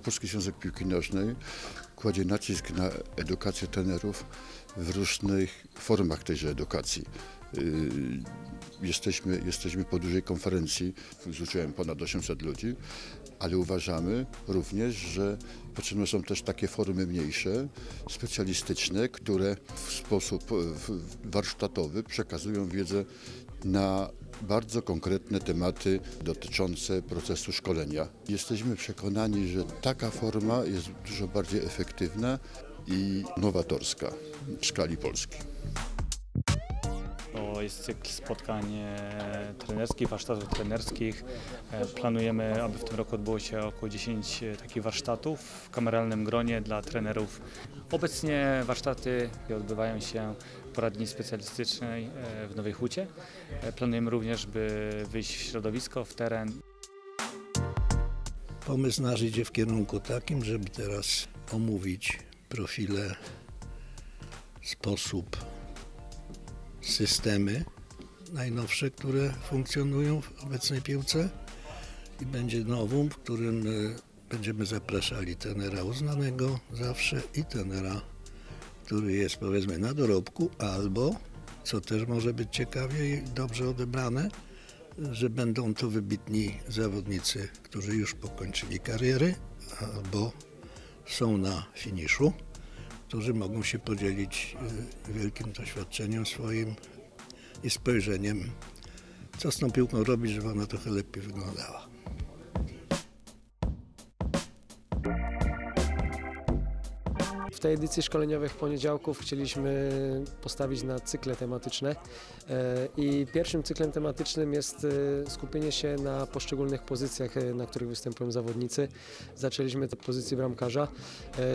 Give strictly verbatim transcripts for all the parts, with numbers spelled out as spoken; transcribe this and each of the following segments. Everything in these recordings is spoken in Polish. Małopolski Związek Piłki Nożnej kładzie nacisk na edukację trenerów w różnych formach tejże edukacji. Jesteśmy, jesteśmy po dużej konferencji, z udziałem ponad osiemset ludzi, ale uważamy również, że potrzebne są też takie formy mniejsze, specjalistyczne, które w sposób warsztatowy przekazują wiedzę na bardzo konkretne tematy dotyczące procesu szkolenia. Jesteśmy przekonani, że taka forma jest dużo bardziej efektywna i nowatorska w skali Polski. Jest cykl spotkań trenerskich, warsztatów trenerskich. Planujemy, aby w tym roku odbyło się około dziesięć takich warsztatów w kameralnym gronie dla trenerów. Obecnie warsztaty odbywają się w poradni specjalistycznej w Nowej Hucie. Planujemy również, by wyjść w środowisko, w teren. Pomysł nasz idzie w kierunku takim, żeby teraz omówić profile, sposób, systemy najnowsze, które funkcjonują w obecnej piłce, i będzie nowum, w którym będziemy zapraszali trenera uznanego zawsze i trenera, który jest, powiedzmy, na dorobku, albo, co też może być ciekawie i dobrze odebrane, że będą to wybitni zawodnicy, którzy już pokończyli kariery albo są na finiszu, którzy mogą się podzielić wielkim doświadczeniem swoim i spojrzeniem, co z tą piłką robić, żeby ona trochę lepiej wyglądała. W tej edycji szkoleniowych poniedziałków chcieliśmy postawić na cykle tematyczne i pierwszym cyklem tematycznym jest skupienie się na poszczególnych pozycjach, na których występują zawodnicy. Zaczęliśmy od pozycji bramkarza.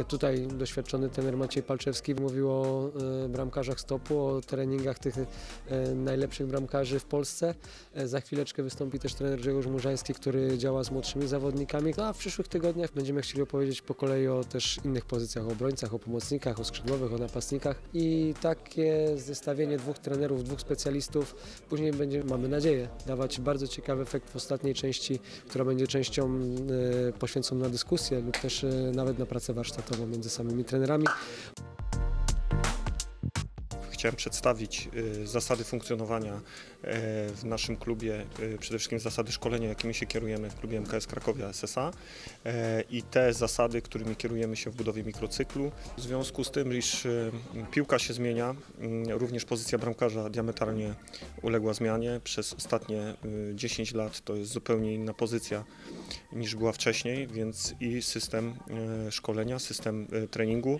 Tutaj doświadczony trener Maciej Palczewski mówił o bramkarzach stopu, o treningach tych najlepszych bramkarzy w Polsce. Za chwileczkę wystąpi też trener Grzegorz Murzański, który działa z młodszymi zawodnikami. No a w przyszłych tygodniach będziemy chcieli opowiedzieć po kolei o też innych pozycjach, o obrońcach, o pomocnikach, o skrzydłowych, o napastnikach, i takie zestawienie dwóch trenerów, dwóch specjalistów później będzie, mamy nadzieję, dawać bardzo ciekawy efekt w ostatniej części, która będzie częścią y, poświęconą na dyskusję lub też y, nawet na pracę warsztatową między samymi trenerami. Chciałem przedstawić zasady funkcjonowania w naszym klubie, przede wszystkim zasady szkolenia, jakimi się kierujemy w klubie M K S Krakowia S S A, i te zasady, którymi kierujemy się w budowie mikrocyklu. W związku z tym, iż piłka się zmienia, również pozycja bramkarza diametralnie uległa zmianie. Przez ostatnie dziesięć lat to jest zupełnie inna pozycja niż była wcześniej, więc i system szkolenia, system treningu,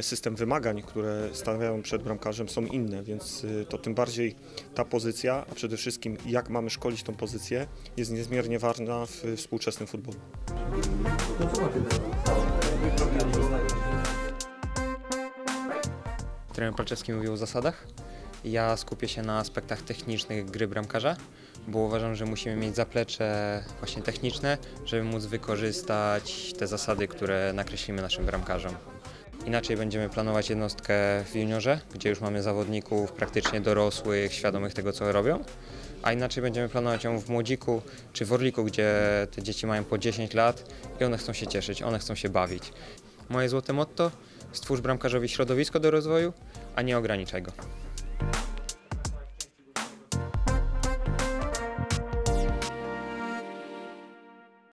system wymagań, które stawiają przed bramkarzem, są inne, więc to tym bardziej ta pozycja, a przede wszystkim jak mamy szkolić tą pozycję, jest niezmiernie ważna w współczesnym futbolu. Trener Palczewski mówił o zasadach. Ja skupię się na aspektach technicznych gry bramkarza, bo uważam, że musimy mieć zaplecze właśnie techniczne, żeby móc wykorzystać te zasady, które nakreślimy naszym bramkarzom. Inaczej będziemy planować jednostkę w juniorze, gdzie już mamy zawodników praktycznie dorosłych, świadomych tego, co robią, a inaczej będziemy planować ją w młodziku czy w orliku, gdzie te dzieci mają po dziesięć lat i one chcą się cieszyć, one chcą się bawić. Moje złote motto: stwórz bramkarzowi środowisko do rozwoju, a nie ograniczaj go.